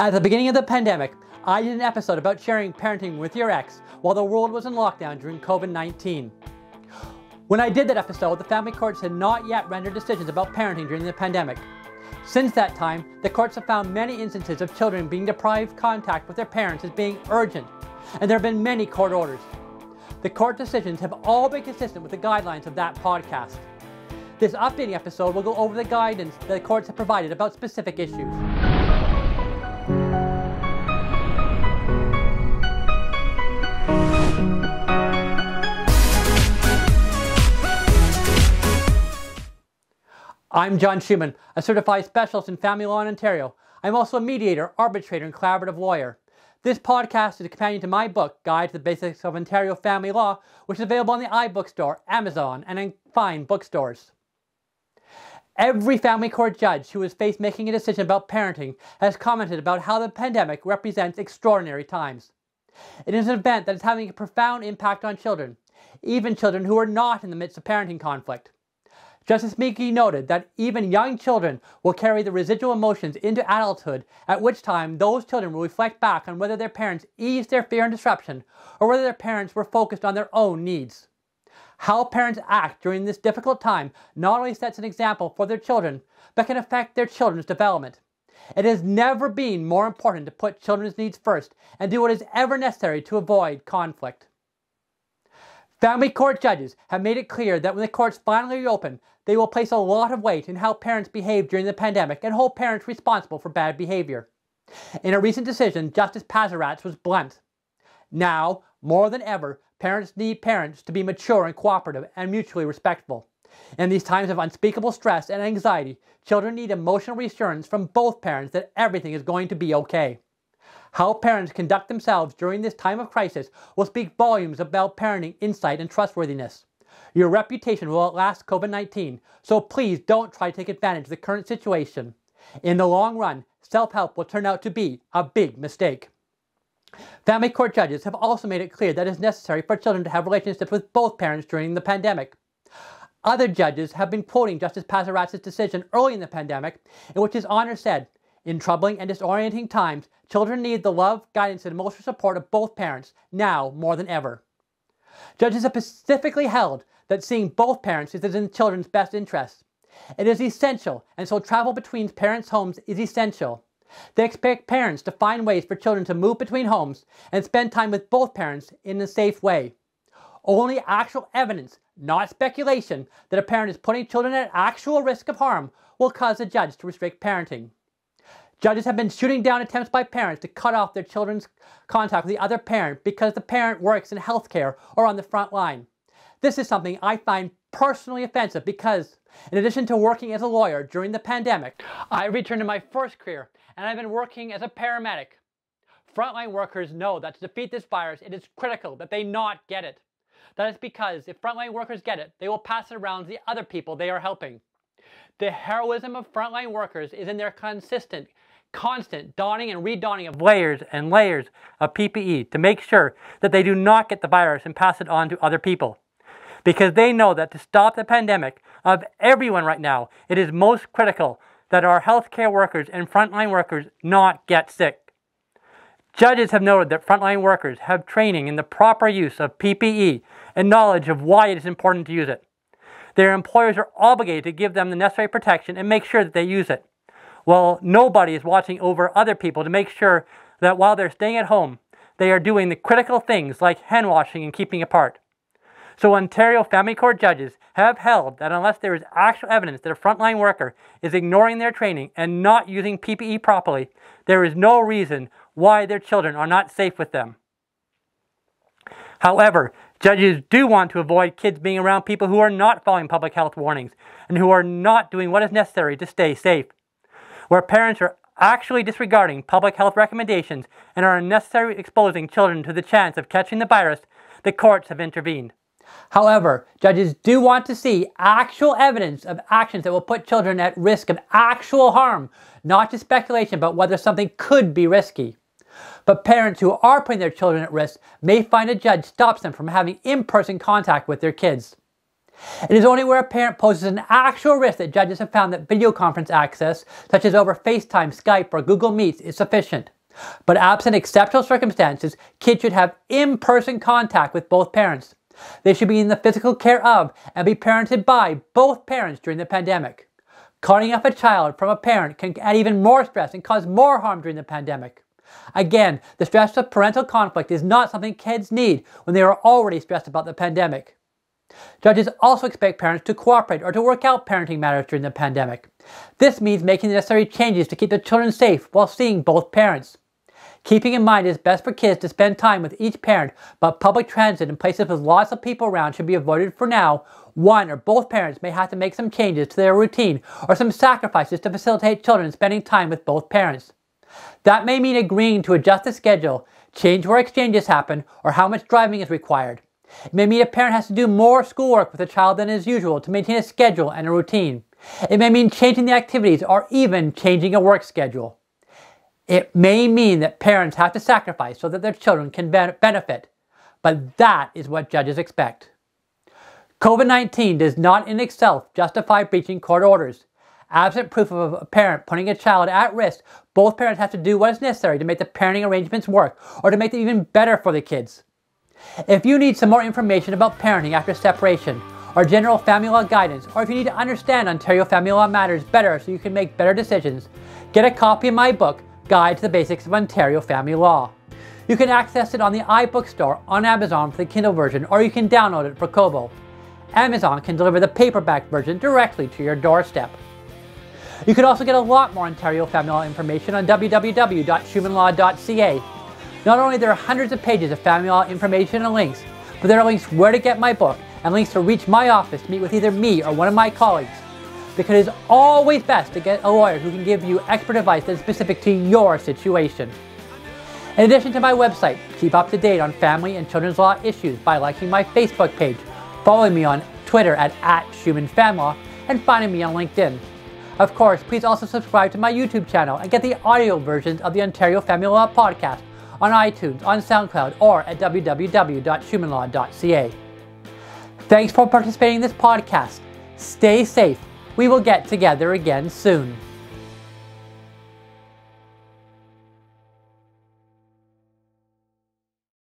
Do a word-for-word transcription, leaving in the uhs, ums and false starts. At the beginning of the pandemic, I did an episode about sharing parenting with your ex while the world was in lockdown during COVID nineteen. When I did that episode, the family courts had not yet rendered decisions about parenting during the pandemic. Since that time, the courts have found many instances of children being deprived contact with their parents as being urgent, and there have been many court orders. The court decisions have all been consistent with the guidelines of that podcast. This updating episode will go over the guidance that the courts have provided about specific issues. I'm John Schuman, a certified specialist in family law in Ontario. I'm also a mediator, arbitrator, and collaborative lawyer. This podcast is a companion to my book, Guide to the Basics of Ontario Family Law, which is available on the iBookstore, Amazon, and in fine bookstores. Every family court judge who is faced making a decision about parenting has commented about how the pandemic represents extraordinary times. It is an event that is having a profound impact on children, even children who are not in the midst of parenting conflict. Justice Mickey noted that even young children will carry the residual emotions into adulthood, at which time those children will reflect back on whether their parents eased their fear and disruption or whether their parents were focused on their own needs. How parents act during this difficult time not only sets an example for their children, but can affect their children's development. It has never been more important to put children's needs first and do what is ever necessary to avoid conflict. Family court judges have made it clear that when the courts finally reopen, they will place a lot of weight in how parents behave during the pandemic and hold parents responsible for bad behavior. In a recent decision, Justice Pazaratz was blunt. Now, more than ever, parents need parents to be mature and cooperative and mutually respectful. In these times of unspeakable stress and anxiety, children need emotional reassurance from both parents that everything is going to be okay. How parents conduct themselves during this time of crisis will speak volumes about parenting insight and trustworthiness. Your reputation will outlast COVID nineteen, so please don't try to take advantage of the current situation. In the long run, self-help will turn out to be a big mistake. Family court judges have also made it clear that it is necessary for children to have relationships with both parents during the pandemic. Other judges have been quoting Justice Pazaratz's decision early in the pandemic, in which his honor said, "In troubling and disorienting times, children need the love, guidance, and emotional support of both parents, now more than ever." Judges have specifically held that seeing both parents is in children's best interest. It is essential, and so travel between parents' homes is essential. They expect parents to find ways for children to move between homes and spend time with both parents in a safe way. Only actual evidence, not speculation, that a parent is putting children at actual risk of harm will cause a judge to restrict parenting. Judges have been shooting down attempts by parents to cut off their children's contact with the other parent because the parent works in healthcare or on the front line. This is something I find personally offensive because, in addition to working as a lawyer during the pandemic, I returned to my first career and I've been working as a paramedic. Frontline workers know that to defeat this virus, it is critical that they not get it. That is because if frontline workers get it, they will pass it around to the other people they are helping. The heroism of frontline workers is in their consistent Constant donning and redonning of layers and layers of P P E to make sure that they do not get the virus and pass it on to other people. Because they know that to stop the pandemic of everyone right now, it is most critical that our healthcare workers and frontline workers not get sick. Judges have noted that frontline workers have training in the proper use of P P E and knowledge of why it is important to use it. Their employers are obligated to give them the necessary protection and make sure that they use it. Well, nobody is watching over other people to make sure that while they're staying at home, they are doing the critical things like hand-washing and keeping apart. So Ontario Family Court judges have held that unless there is actual evidence that a frontline worker is ignoring their training and not using P P E properly, there is no reason why their children are not safe with them. However, judges do want to avoid kids being around people who are not following public health warnings and who are not doing what is necessary to stay safe. Where parents are actually disregarding public health recommendations and are unnecessarily exposing children to the chance of catching the virus, the courts have intervened. However, judges do want to see actual evidence of actions that will put children at risk of actual harm, not just speculation about whether something could be risky. But parents who are putting their children at risk may find a judge stops them from having in-person contact with their kids. It is only where a parent poses an actual risk that judges have found that video conference access, such as over FaceTime, Skype, or Google Meets, is sufficient. But absent exceptional circumstances, kids should have in-person contact with both parents. They should be in the physical care of and be parented by both parents during the pandemic. Cutting off a child from a parent can add even more stress and cause more harm during the pandemic. Again, the stress of parental conflict is not something kids need when they are already stressed about the pandemic. Judges also expect parents to cooperate or to work out parenting matters during the pandemic. This means making the necessary changes to keep the children safe while seeing both parents. Keeping in mind it is best for kids to spend time with each parent, but public transit and places with lots of people around should be avoided for now. One or both parents may have to make some changes to their routine or some sacrifices to facilitate children spending time with both parents. That may mean agreeing to adjust the schedule, change where exchanges happen, or how much driving is required. It may mean a parent has to do more schoolwork with a child than is usual to maintain a schedule and a routine. It may mean changing the activities or even changing a work schedule. It may mean that parents have to sacrifice so that their children can be- benefit. But that is what judges expect. COVID nineteen does not in itself justify breaching court orders. Absent proof of a parent putting a child at risk, both parents have to do what is necessary to make the parenting arrangements work or to make them even better for the kids. If you need some more information about parenting after separation, or general family law guidance, or if you need to understand Ontario family law matters better so you can make better decisions, get a copy of my book, Guide to the Basics of Ontario Family Law. You can access it on the iBookstore, on Amazon for the Kindle version, or you can download it for Kobo. Amazon can deliver the paperback version directly to your doorstep. You can also get a lot more Ontario family law information on w w w dot schuman law dot c a. Not only there are hundreds of pages of family law information and links, but there are links where to get my book and links to reach my office to meet with either me or one of my colleagues. Because it is always best to get a lawyer who can give you expert advice that is specific to your situation. In addition to my website, keep up to date on family and children's law issues by liking my Facebook page, following me on Twitter at, at SchumanFamilyLaw, and finding me on LinkedIn. Of course, please also subscribe to my YouTube channel and get the audio versions of the Ontario Family Law Podcast on iTunes, on SoundCloud, or at w w w dot schuman law dot c a. Thanks for participating in this podcast. Stay safe. We will get together again soon.